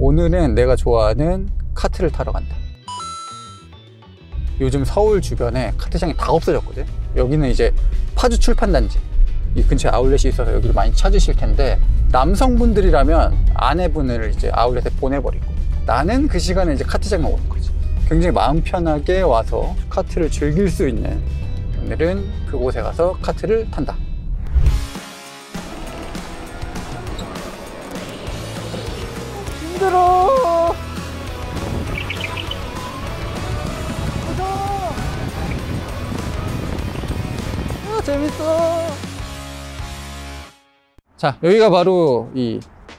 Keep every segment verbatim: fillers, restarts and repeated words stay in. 오늘은 내가 좋아하는 카트를 타러 간다. 요즘 서울 주변에 카트장이 다 없어졌거든. 여기는 이제 파주 출판단지, 이 근처에 아울렛이 있어서 여기를 많이 찾으실 텐데, 남성분들이라면 아내분을 이제 아울렛에 보내버리고 나는 그 시간에 이제 카트장만 오는 거지. 굉장히 마음 편하게 와서 카트를 즐길 수 있는, 오늘은 그곳에 가서 카트를 탄다. 힘들어. 무서워. 아, 재밌어. 자, 여기가 바로 이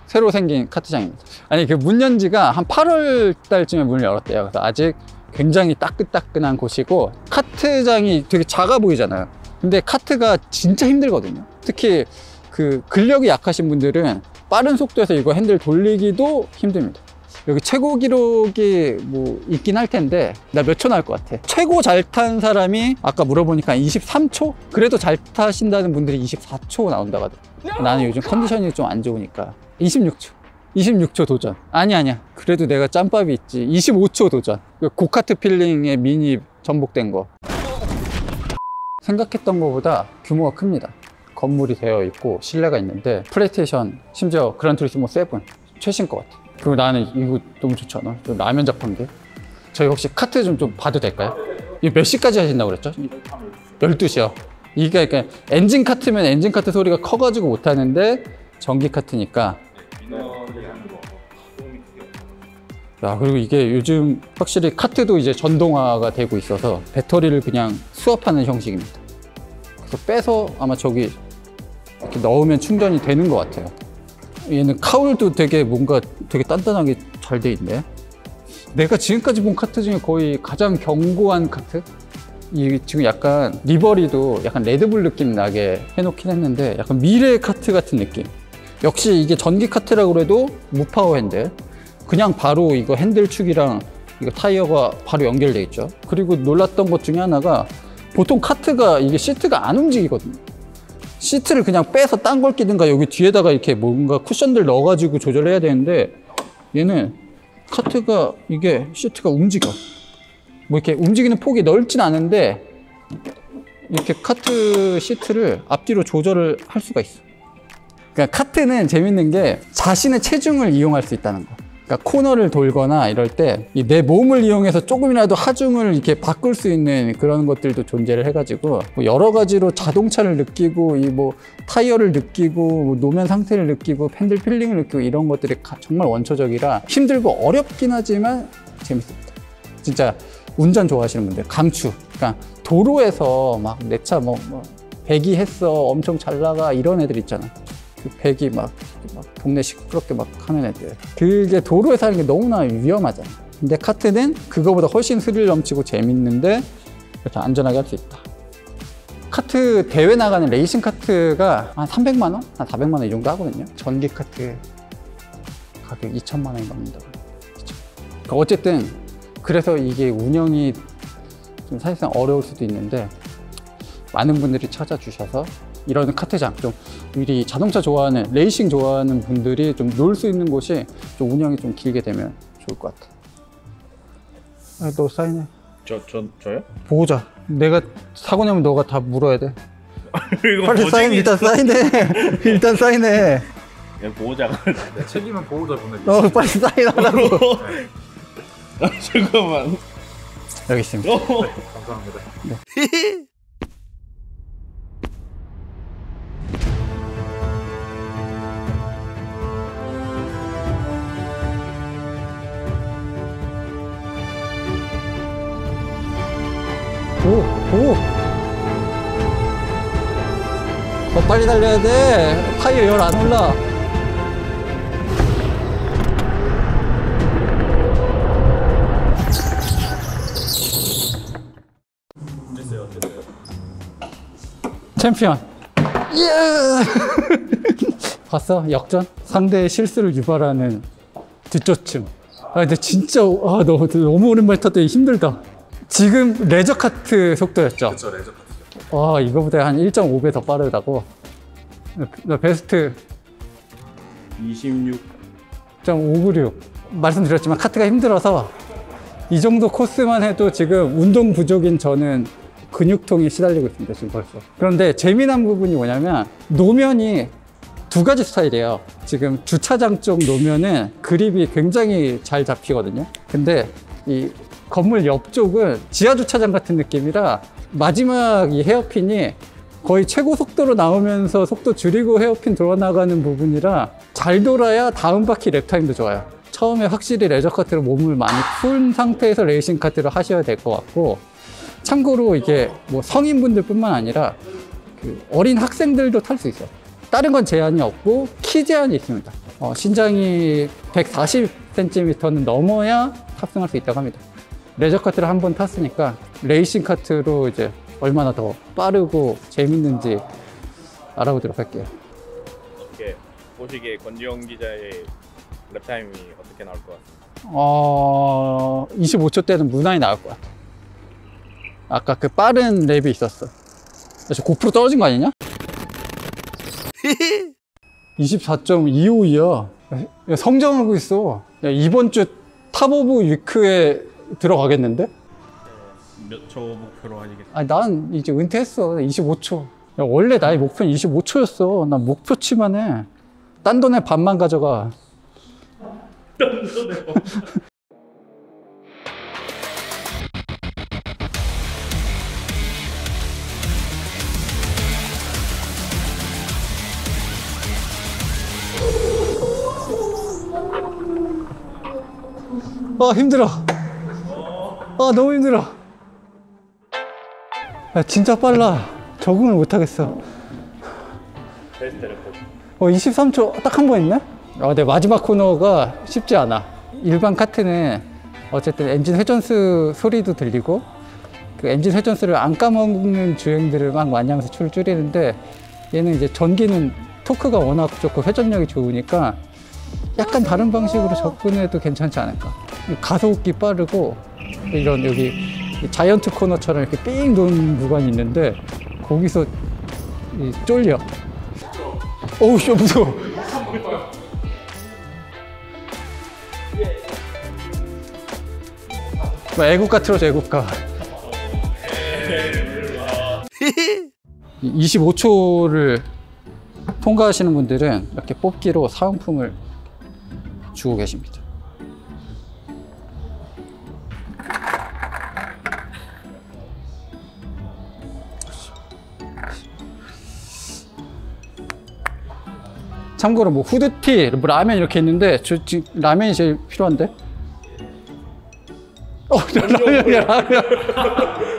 새로 생긴 카트장입니다. 아니, 그 문 연지가 한 팔월 달쯤에 문을 열었대요. 그래서 아직 굉장히 따끈따끈한 곳이고, 카트장이 되게 작아 보이잖아요. 근데 카트가 진짜 힘들거든요. 특히 그 근력이 약하신 분들은 빠른 속도에서 이거 핸들 돌리기도 힘듭니다. 여기 최고 기록이 뭐 있긴 할 텐데 나 몇 초 나올 것 같아. 최고 잘 탄 사람이 아까 물어보니까 이십삼 초? 그래도 잘 타신다는 분들이 이십사 초 나온다고 하더라고. 나는 요즘 컨디션이 좀 안 좋으니까 이십육 초. 이십육 초 도전. 아니 아니야, 그래도 내가 짬밥이 있지. 이십오 초 도전. 고카트 필링에 미니 전복된 거. 생각했던 것보다 규모가 큽니다. 건물이 되어 있고 실내가 있는데, 플레이스테이션, 심지어 그란투리스모 칠 최신 것 같아. 그리고 나는 이거 너무 좋지 않아? 라면 자판기. 저희 혹시 카트 좀, 좀 봐도 될까요? 이거 몇 시까지 하신다고 그랬죠? 열두 시요. 이게 그러니까 엔진 카트면 엔진 카트 소리가 커가지고 못 하는데 전기 카트니까. 야, 그리고 이게 요즘 확실히 카트도 이제 전동화가 되고 있어서 배터리를 그냥 수압하는 형식입니다. 그래서 빼서 아마 저기 이렇게 넣으면 충전이 되는 것 같아요. 얘는 카울도 되게 뭔가 되게 단단하게 잘 돼 있네. 내가 지금까지 본 카트 중에 거의 가장 견고한 카트? 이 지금 약간 리버리도 약간 레드불 느낌 나게 해놓긴 했는데, 약간 미래의 카트 같은 느낌. 역시 이게 전기 카트라고 해도 무파워 핸들. 그냥 바로 이거 핸들축이랑 이거 타이어가 바로 연결돼 있죠. 그리고 놀랐던 것 중에 하나가, 보통 카트가 이게 시트가 안 움직이거든요. 시트를 그냥 빼서 딴 걸 끼든가 여기 뒤에다가 이렇게 뭔가 쿠션들 넣어가지고 조절해야 되는데, 얘는 카트가 이게 시트가 움직여. 뭐 이렇게 움직이는 폭이 넓진 않은데 이렇게 카트 시트를 앞뒤로 조절을 할 수가 있어. 그러니까 카트는 재밌는 게 자신의 체중을 이용할 수 있다는 거. 그러니까 코너를 돌거나 이럴 때 내 몸을 이용해서 조금이라도 하중을 이렇게 바꿀 수 있는 그런 것들도 존재를 해가지고, 뭐 여러 가지로 자동차를 느끼고 이 뭐 타이어를 느끼고 뭐 노면 상태를 느끼고 핸들 필링을 느끼고, 이런 것들이 가, 정말 원초적이라 힘들고 어렵긴 하지만 재밌습니다. 진짜 운전 좋아하시는 분들 강추. 그러니까 도로에서 막 내 차 뭐 뭐 배기했어 엄청 잘 나가 이런 애들 있잖아. 그 배기 막, 막 동네 시끄럽게 막 하는 애들, 그게 도로에서 하는 게 너무나 위험하잖아. 근데 카트는 그거보다 훨씬 스릴 넘치고 재밌는데 이렇게 안전하게 할 수 있다. 카트 대회 나가는 레이싱 카트가 한 삼백만 원? 한 사백만 원 이 정도 하거든요. 전기 카트 가격 이천만 원이 넘는다고. 그러니까 어쨌든 그래서 이게 운영이 좀 사실상 어려울 수도 있는데, 많은 분들이 찾아주셔서 이런 카트장, 좀 미리 자동차 좋아하는, 레이싱 좋아하는 분들이 좀 놀 수 있는 곳이 좀 운영이 좀 길게 되면 좋을 것 같아. 아, 너 사인해. 저, 저, 저요? 보호자. 내가 사고 나면 너가 다 물어야 돼. 이거 빨리 사인, 일단 사인해. 일단 사인해. 보호자가. 책임은 보호자 보내줘. 어, 빨리 사인하라고. 아, 잠깐만. 여기 있습니다. 감사합니다. 네. 오! 오! 더 빨리 달려야 돼! 타이어 열 안 올라! 됐어요, 됐어요. 챔피언! 예! 봤어? 역전? 상대의 실수를 유발하는 뒷조침. 아, 근데 진짜, 아, 너무, 너무 오랜만에 탔더니 힘들다. 지금 레저 카트 속도였죠? 그렇죠, 레저 카트죠. 와, 이거보다 한 일 점 오 배 더 빠르다고. 나 베스트 이십육 일 점 오구육. 말씀드렸지만 카트가 힘들어서 이 정도 코스만 해도 지금 운동 부족인 저는 근육통이 시달리고 있습니다, 지금 벌써. 그런데 재미난 부분이 뭐냐면 노면이 두 가지 스타일이에요. 지금 주차장 쪽 노면은 그립이 굉장히 잘 잡히거든요. 근데 이 건물 옆쪽은 지하 주차장 같은 느낌이라 마지막 이 헤어핀이 거의 최고 속도로 나오면서 속도 줄이고 헤어핀 돌아나가는 부분이라 잘 돌아야 다음 바퀴 랩 타임도 좋아요. 처음에 확실히 레저 카트로 몸을 많이 푼 상태에서 레이싱 카트를 하셔야 될 것 같고, 참고로 이게 뭐 성인분들뿐만 아니라 그 어린 학생들도 탈 수 있어요. 다른 건 제한이 없고 키 제한이 있습니다. 어, 신장이 백사십 센티미터는 넘어야 탑승할 수 있다고 합니다. 레저 카트를 한 번 탔으니까 레이싱 카트로 이제 얼마나 더 빠르고 재밌는지 알아보도록 할게요. 이렇게 보시기에 권지용 기자의 랩타임이 어떻게 나올 것 같습니다? 어... 이십오 초대는 무난히 나올 것 같아요. 아까 그 빠른 랩이 있었어. 저 고프로 떨어진 거 아니냐? 이십사 점 이오이야. 성장하고 있어. 야, 이번 주 탑 오브 위크에 들어가겠는데? 몇 초 목표로 하시겠어요? 아니, 난 이제 은퇴했어. 이십오 초. 야, 원래 나의 목표는 이십오 초였어. 난 목표치만 해. 딴 돈에 반만 가져가. 딴 돈에 반만. 아, 힘들어. 아, 너무 힘들어. 야, 진짜 빨라. 적응을 못하겠어. 어, 이십삼 초 딱 한 번 있네? 아, 내 마지막 코너가 쉽지 않아. 일반 카트는 어쨌든 엔진 회전수 소리도 들리고 그 엔진 회전수를 안 까먹는 주행들을 막 많이 하면서 추를 줄이는데, 얘는 이제 전기는 토크가 워낙 좋고 회전력이 좋으니까 약간 다른 방식으로 접근해도 괜찮지 않을까. 가속이 빠르고 이런 여기 자이언트 코너처럼 이렇게 삥 도는 구간이 있는데 거기서 이 쫄려. 어우, 야, 무서워. 애국가 틀어줘, 애국가. 이십오 초를 통과하시는 분들은 이렇게 뽑기로 사은품을 주고 계십니다. 참고로 뭐 후드티, 뭐 라면 이렇게 있는데 저 지금 라면이 제일 필요한데? 어, 라면이야, 라면.